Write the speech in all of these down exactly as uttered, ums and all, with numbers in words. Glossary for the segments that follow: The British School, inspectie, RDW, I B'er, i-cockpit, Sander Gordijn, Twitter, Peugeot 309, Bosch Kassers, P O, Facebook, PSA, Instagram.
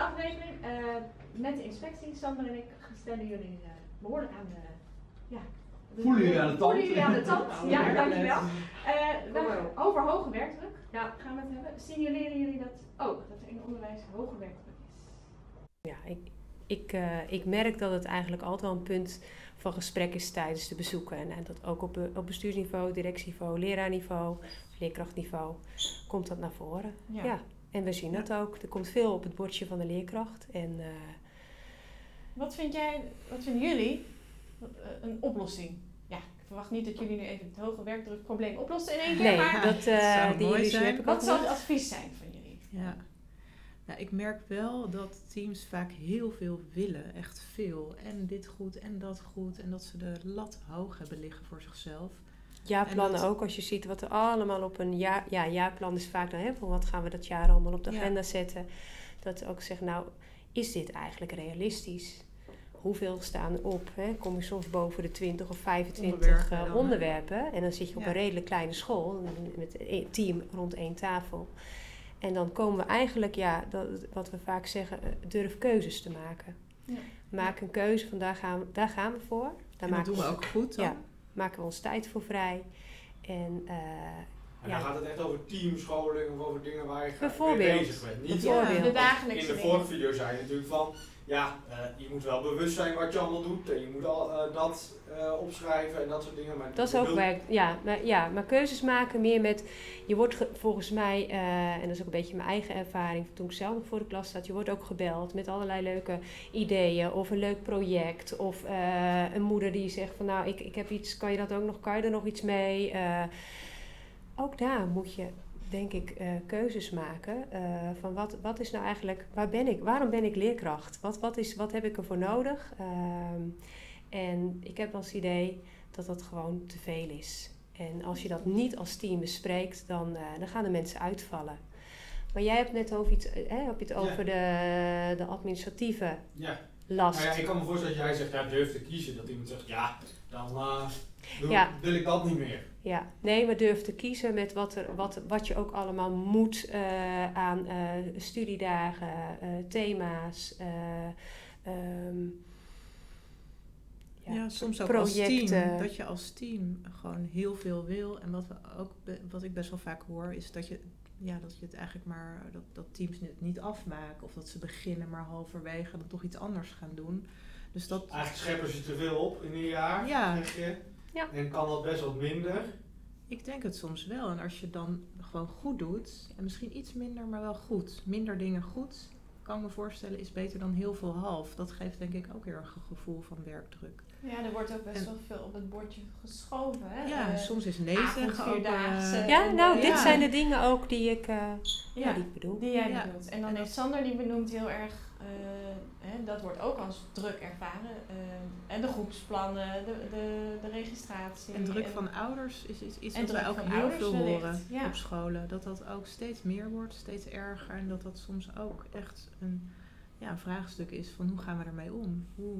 volgende aflevering, uh, met de inspectie, Sander en ik, stellen jullie uh, behoorlijk aan de... Ja, de voelen jullie aan de tand? Voelen jullie aan de tand? Ja, dankjewel. Uh, we, over hoge werkdruk, ja, gaan we het hebben. Signaleren jullie dat ook, dat er in onderwijs hoge werkdruk is? Ja, ik, ik, uh, ik merk dat het eigenlijk altijd wel een punt van gesprek is tijdens de bezoeken. En, en dat ook op, op bestuursniveau, directieniveau, leraarniveau, leerkrachtniveau komt dat naar voren. Ja. Ja. En we zien dat ook. Er komt veel op het bordje van de leerkracht. En, uh, wat vind jij, wat vinden jullie een oplossing? Ja, ik verwacht niet dat jullie nu even het hoge werkdrukprobleem oplossen in één keer. Nee, maar dat uh, die mooi zijn. Heb ik wat zou het advies zijn van jullie? Ja. Nou, ik merk wel dat teams vaak heel veel willen. Echt veel. En dit goed en dat goed. En dat ze de lat hoog hebben liggen voor zichzelf. Jaarplannen dat... ook, als je ziet wat er allemaal op een jaar... Ja, jaarplan is vaak dan, hè, van wat gaan we dat jaar allemaal op de agenda ja. zetten. Dat ook zegt, nou, is dit eigenlijk realistisch? Hoeveel staan op? Hè? Kom je soms boven de twintig of vijfentwintig onderwerpen? Uh, onderwerpen en dan zit je op ja. een redelijk kleine school, met een team rond één tafel. En dan komen we eigenlijk, ja, dat, wat we vaak zeggen, durf keuzes te maken. Ja. Maak een keuze van daar gaan, daar gaan we voor. Daar en dat doen we ook goed dan. Ja. Maken we ons tijd voor vrij. En, uh, en dan ja. gaat het echt over teamscholing of over dingen waar je mee bezig bent. Niet ja, de dagelijkse in de vorige video zei je natuurlijk van, ja, uh, je moet wel bewust zijn wat je allemaal doet. En je moet al uh, dat uh, opschrijven en dat soort dingen. Maar dat is ook werk, ja maar, ja. maar keuzes maken meer met, je wordt volgens mij, uh, en dat is ook een beetje mijn eigen ervaring, toen ik zelf voor de klas zat, je wordt ook gebeld met allerlei leuke ideeën of een leuk project. Of uh, een moeder die zegt van, nou, ik, ik heb iets, kan je dat ook nog, kan je er nog iets mee? Uh, ook daar moet je... denk ik, uh, keuzes maken uh, van wat, wat is nou eigenlijk, waar ben ik, waarom ben ik leerkracht? Wat, wat, is, wat heb ik ervoor nodig? Uh, en ik heb als idee dat dat gewoon te veel is. En als je dat niet als team bespreekt, dan, uh, dan gaan de mensen uitvallen. Maar jij hebt net over iets, hè, heb je het over ja. de, de administratieve ja. last. Nou ja, ik kan me voorstellen dat jij zegt, ja, durf te kiezen. Dat iemand zegt, ja, dan uh, wil, ja. wil ik dat niet meer. Ja, nee, maar durf te kiezen met wat, er, wat, wat je ook allemaal moet uh, aan uh, studiedagen, uh, thema's, uh, um, ja, ja, soms ook projecten. Als team, dat je als team gewoon heel veel wil. En wat, we ook, wat ik best wel vaak hoor is dat je, ja, dat je het eigenlijk maar, dat, dat teams het niet afmaken. Of dat ze beginnen maar halverwege dan toch iets anders gaan doen. Dus dat, eigenlijk scheppen ze te veel op in een jaar, ja. zeg je. Ja. En kan dat best wat minder? Ik denk het soms wel. En als je dan gewoon goed doet, en misschien iets minder, maar wel goed. Minder dingen goed, kan ik me voorstellen, is beter dan heel veel half. Dat geeft denk ik ook heel erg een gevoel van werkdruk. Ja, er wordt ook best en, wel veel op het bordje geschoven. Hè? Ja, uh, soms is nee zeggen. Uh, ja, nou, dit ja. zijn de dingen ook die ik, uh, ja, ja, die ik bedoel. Die jij ja. bedoelt. En dan en heeft Sander, die benoemt heel erg... Uh, hè, dat wordt ook als druk ervaren. Uh, en de groepsplannen, de, de, de registratie. En druk en van ouders is iets, iets wat wij ook heel veel horen ja. op scholen. Dat dat ook steeds meer wordt, steeds erger. En dat dat soms ook echt een, ja, een vraagstuk is van hoe gaan we ermee om? Hoe,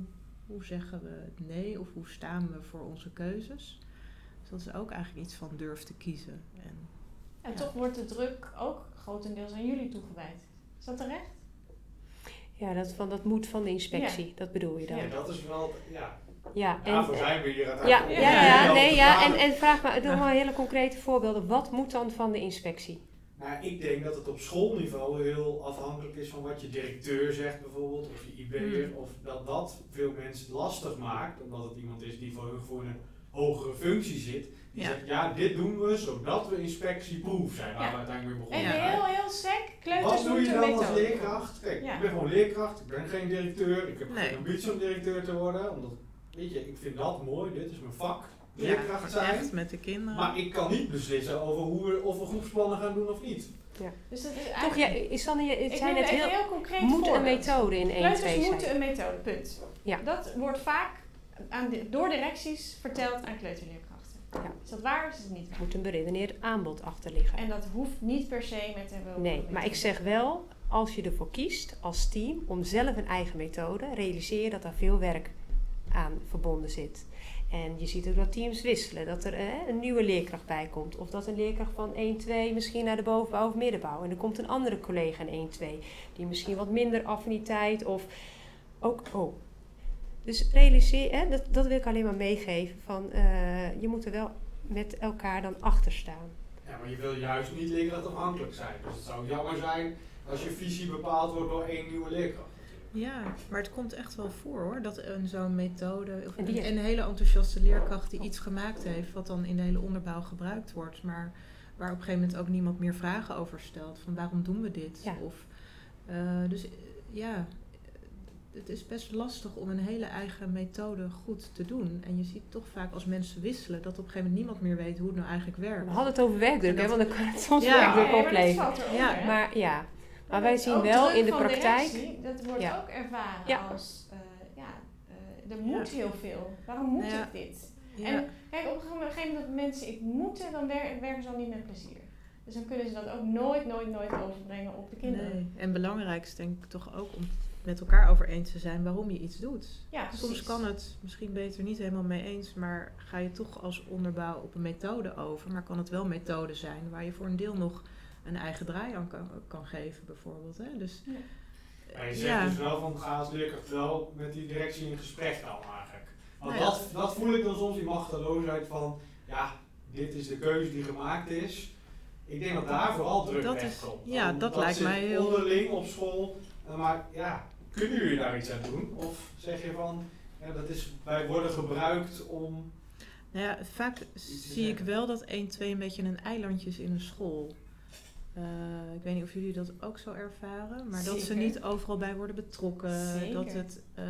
hoe zeggen we nee of hoe staan we voor onze keuzes? Dus dat is ook eigenlijk iets van durf te kiezen. En, en ja. toch wordt de druk ook grotendeels aan jullie toegewijd. Is dat terecht? Ja, dat, van, dat moet van de inspectie, ja. dat bedoel je dan. Ja, dat is wel, ja. ja Daarvoor zijn we hier aan ja, ja, ja, ja, nee, ja, en, en vraag maar, doe ja. maar hele concrete voorbeelden. Wat moet dan van de inspectie? Nou, ik denk dat het op schoolniveau heel afhankelijk is van wat je directeur zegt bijvoorbeeld, of je I B'er, hmm. of dat dat veel mensen lastig maakt, omdat het iemand is die voor, voor een hogere functie zit. Die ja. zegt, ja, dit doen we zodat we inspectieproof zijn, waar ja. we uiteindelijk weer begonnen zijn. Heel, heel sec, kleuters doen het een beetje. Wat doe je dan als leerkracht? Kijk, ja. ik ben gewoon leerkracht, ik ben geen directeur, ik heb nee. geen ambitie om directeur te worden. Omdat, weet je, ik vind dat mooi, dit is mijn vak, leerkracht ja, zijn. Echt met de kinderen. Maar ik kan niet beslissen over hoe we, of we groepsplannen gaan doen of niet. Ja. Dus dat is eigenlijk... Toch, ja, is dan, het zijn het heel, heel concreet moet een methode in één, twee zijn. Kleuters moeten een methode, punt. Ja. Dat wordt vaak aan de, door directies verteld aan kleuterleerkrachten. Ja. Is dat waar of is het niet waar? Er moet een beredeneerd aanbod achter liggen. En dat hoeft niet per se met de wel. Nee, maar ik zeg wel, als je ervoor kiest als team om zelf een eigen methode, realiseer je dat daar veel werk aan verbonden zit. En je ziet ook dat teams wisselen, dat er hè, een nieuwe leerkracht bij komt. Of dat een leerkracht van één twee misschien naar de bovenbouw of middenbouw. En er komt een andere collega in één twee, die misschien wat minder affiniteit of ook... Oh. Dus realiseer, hè, dat, dat wil ik alleen maar meegeven, van uh, je moet er wel met elkaar dan achter staan. Ja, maar je wil juist niet leerkrachtafhankelijk zijn. Dus het zou jammer zijn als je visie bepaald wordt door één nieuwe leerkracht. Ja, maar het komt echt wel voor hoor, dat een zo'n methode, of een, een hele enthousiaste leerkracht die iets gemaakt heeft, wat dan in de hele onderbouw gebruikt wordt, maar waar op een gegeven moment ook niemand meer vragen over stelt, van waarom doen we dit? Ja. Of, uh, dus ja, het is best lastig om een hele eigen methode goed te doen. En je ziet toch vaak als mensen wisselen, dat op een gegeven moment niemand meer weet hoe het nou eigenlijk werkt. We hadden het over werkdruk, hè, want dan kan het soms ja, werkdruk ja, opleveren. Ja, maar ja. Maar wij zien wel in de praktijk... Directie, dat wordt ja. ook ervaren ja. als... Uh, ja, uh, er moet ja. heel veel. Waarom moet ja. ik dit? Ja. En kijk, op een gegeven moment dat mensen het moeten... dan wer werken ze al niet met plezier. Dus dan kunnen ze dat ook nooit, nooit, nooit overbrengen op de kinderen. Nee. En belangrijk is denk ik toch ook om met elkaar over eens te zijn... waarom je iets doet. Ja, soms kan het, misschien ben je het er niet helemaal mee eens... maar ga je toch als onderbouw op een methode over. Maar kan het wel methode zijn waar je voor een deel nog... een eigen draai aan kan, kan geven bijvoorbeeld. Hè? Dus, ja. Maar je zegt ja. dus wel van ga als leerkracht wel met die directie in gesprek dan eigenlijk. Want nou ja. dat, dat voel ik dan soms die machteloosheid van ja, dit is de keuze die gemaakt is. Ik denk dat daar vooral druk dat weg komt. Ja, dat, dat lijkt mij heel... onderling op school. Maar ja, kunnen jullie daar iets aan doen? Of zeg je van ja, dat is, wij worden gebruikt om... Nou ja, vaak zie ik wel dat één twee een beetje een eilandje is in een school. Uh, ik weet niet of jullie dat ook zo ervaren, maar Zeker. dat ze niet overal bij worden betrokken. Zeker. Dat het uh,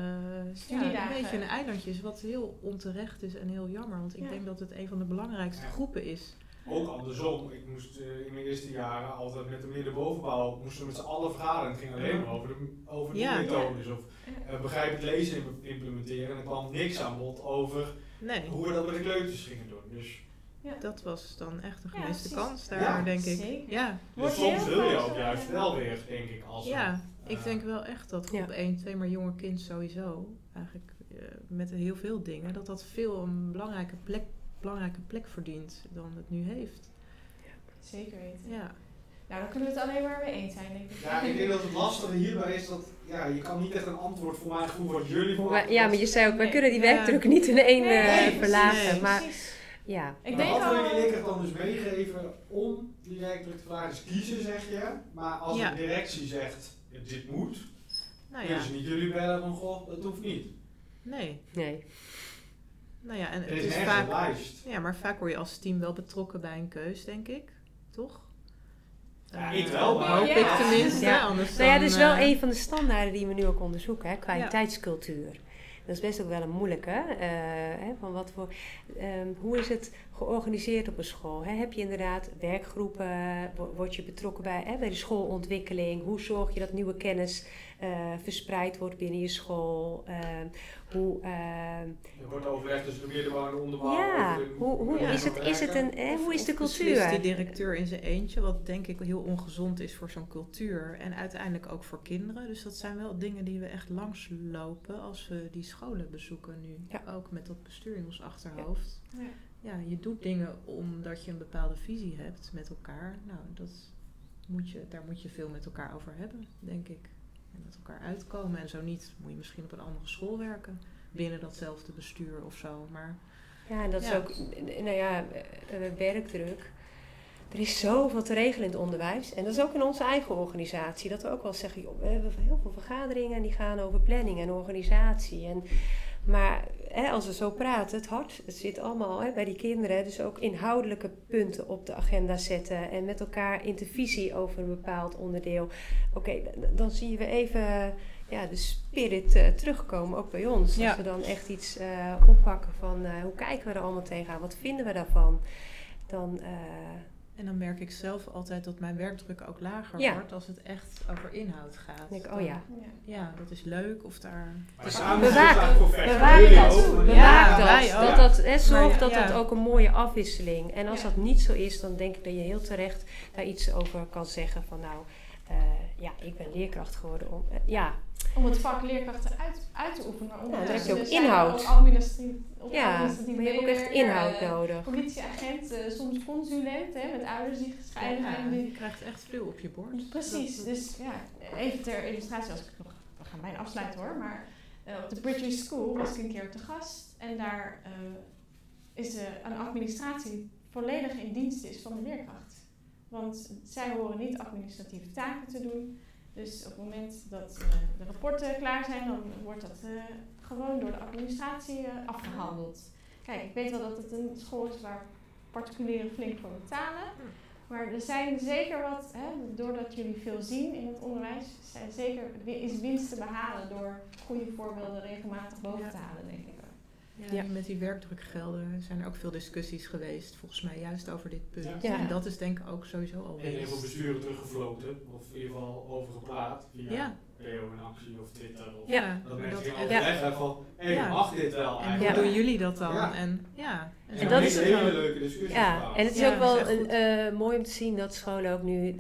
ja, een beetje een eilandje is, wat heel onterecht is en heel jammer. Want ik ja. denk dat het een van de belangrijkste ja. groepen is. Ook andersom. Ik moest uh, in mijn eerste jaren altijd met de middenbovenbouw, moesten we met z'n allen vergaderen. Het ging alleen maar over de, over de ja. methodes of uh, begrijpend lezen implementeren. En er kwam niks aan bod over nee. hoe we dat met de kleuters gingen doen. Dus ja. dat was dan echt de gemiste ja, kans daar, ja, denk ik. Zeker. Ja. Dus soms wil je ook juist wel weer, denk ik. Als ja, een, uh, ik denk wel echt dat groep ja. één, twee, maar jonge kind sowieso, eigenlijk uh, met heel veel dingen, dat dat veel een belangrijke plek, belangrijke plek verdient dan het nu heeft. Ja. Zeker weten. Ja. Nou, dan kunnen we het alleen maar mee eens zijn, denk ik. Ja, ik denk dat het lastige hierbij is dat ja, je kan niet echt een antwoord voor mijn gevoel wat jullie voor. Maar, ja, maar je zei ook, wij nee. kunnen die ja. werkdruk niet in één nee, uh, nee, verlagen. Nee. Maar, ja. Ik denk wat wil je leerkracht dan dus meegeven om die werkdruk te vragen is kiezen, zeg je. Maar als ja. de directie zegt, dit moet, nou ja. dus niet jullie bellen van, goh, dat hoeft niet. Nee. nee. Nou ja, en het is, is vaak, een lijst. Ja, maar vaak word je als team wel betrokken bij een keus, denk ik. Toch? Ja, ik wel, maar hoop ja. ik tenminste. Ja. Ja, anders nou ja, dat is wel uh, een van de standaarden die we nu ook onderzoeken, hè, kwaliteitscultuur. Ja. Dat is best ook wel een moeilijke. Uh, hè, van wat voor, um, hoe is het georganiseerd op een school? Hè? Heb je inderdaad werkgroepen? Word je betrokken bij, hè, bij de schoolontwikkeling? Hoe zorg je dat nieuwe kennis uh, verspreid wordt binnen je school? Uh, hoe, uh, er wordt overlegd tussen de middenbouw en de onderbouw. Ja, de, hoe, hoe, ja. Is het, is het een, hè, hoe is de cultuur? Is die directeur in zijn eentje, wat denk ik heel ongezond is voor zo'n cultuur. En uiteindelijk ook voor kinderen. Dus dat zijn wel dingen die we echt langslopen als we die scholen bezoeken nu. Ja. Ook met dat bestuur in ons achterhoofd. Ja. Ja. Ja, je doet dingen omdat je een bepaalde visie hebt met elkaar. Nou, dat moet je, daar moet je veel met elkaar over hebben, denk ik. En met elkaar uitkomen. En zo niet, moet je misschien op een andere school werken. Binnen datzelfde bestuur of zo. Maar, ja, en dat ja. is ook, nou ja, werkdruk. Er is zoveel te regelen in het onderwijs. En dat is ook in onze eigen organisatie. Dat we ook wel zeggen, joh, we hebben heel veel vergaderingen en die gaan over planning en organisatie. En, maar hè, als we zo praten, het hart, het zit allemaal hè, bij die kinderen. Dus ook inhoudelijke punten op de agenda zetten. En met elkaar intervisie over een bepaald onderdeel. Oké, okay, dan zien we even ja, de spirit uh, terugkomen, ook bij ons. Ja. Dat we dan echt iets uh, oppakken van uh, hoe kijken we er allemaal tegenaan? Wat vinden we daarvan? Dan... Uh, En dan merk ik zelf altijd dat mijn werkdruk ook lager ja. wordt als het echt over inhoud gaat. Denk ik, oh ja. Ja, dat is leuk of daar... Maar dus samen bewaak dat. Bewaak dat. Bewaak dat. dat, dat hè, zorg ja, dat ja. dat ook een mooie afwisseling. En als ja. dat niet zo is, dan denk ik dat je heel terecht daar iets over kan zeggen. Van nou, uh, ja, ik ben leerkracht geworden om... Uh, ja. Om het vak leerkrachten uit, uit te oefenen. Om nou, dan heb je ook inhoud. Op administratief, op ja, administratief maar je hebt ook echt inhoud uh, nodig. Politieagent, uh, soms consulent, hè, met ouders die gescheiden ja, zijn. Die... Je krijgt echt veel op je bord. Precies, dat, dat... dus ja, even ter illustratie, als ik nog, we gaan bijna afsluiten hoor, maar uh, op The British School was ik een keer te gast en daar uh, is uh, een administratie volledig in dienst is van de leerkracht. Want zij horen niet administratieve taken te doen. Dus op het moment dat uh, de rapporten klaar zijn, dan wordt dat uh, gewoon door de administratie uh, afgehandeld. Kijk, ik weet wel dat het een school is waar particulieren flink voor betalen. Maar er zijn zeker wat, hè, doordat jullie veel zien in het onderwijs, zijn zeker, is winst te behalen door goede voorbeelden regelmatig boven te halen, denk ik. Ja, ja. Met die werkdrukgelden zijn er ook veel discussies geweest, volgens mij juist over dit punt. Ja. Ja. En dat is denk ik ook sowieso al En je hebt op besturen teruggefloten, of in ieder geval over gepraat, via ja. P O en actie of Twitter. Of ja. Dat mensen ging overleggen ja. van, hé, hey, ja. mag dit wel eigenlijk? En hoe ja. doen jullie dat dan? Ja. En, ja. en, en dat is een hele leuke discussie. Ja. En het is ja. ook wel is een, uh, mooi om te zien dat scholen ook nu...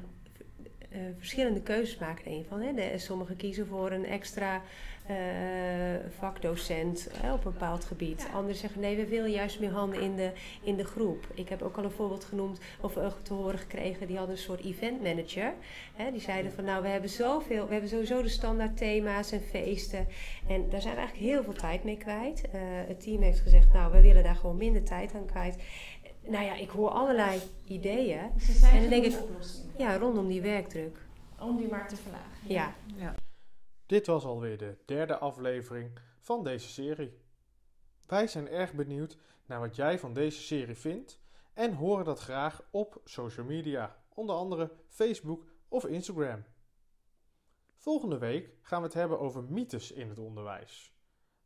Uh, verschillende keuzes maken een van. Hè. De, sommigen kiezen voor een extra uh, vakdocent uh, op een bepaald gebied. Ja. Anderen zeggen nee, we willen juist meer handen in de, in de groep. Ik heb ook al een voorbeeld genoemd of uh, te horen gekregen, die hadden een soort event manager. Hè. Die zeiden van nou, we hebben zoveel, we hebben sowieso de standaard thema's en feesten. En daar zijn we eigenlijk heel veel tijd mee kwijt. Uh, het team heeft gezegd nou, we willen daar gewoon minder tijd aan kwijt. Nou ja, ik hoor allerlei ideeën. Dus er zijn en dan denk ik, ja, rondom die werkdruk. Om die maar te verlagen. Ja. Ja. Dit was alweer de derde aflevering van deze serie. Wij zijn erg benieuwd naar wat jij van deze serie vindt en horen dat graag op social media, onder andere Facebook of Instagram. Volgende week gaan we het hebben over mythes in het onderwijs.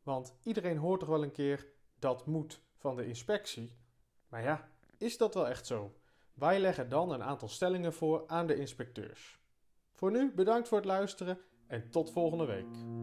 Want iedereen hoort toch wel een keer dat moet van de inspectie. Maar ja, is dat wel echt zo? Wij leggen dan een aantal stellingen voor aan de inspecteurs. Voor nu bedankt voor het luisteren en tot volgende week.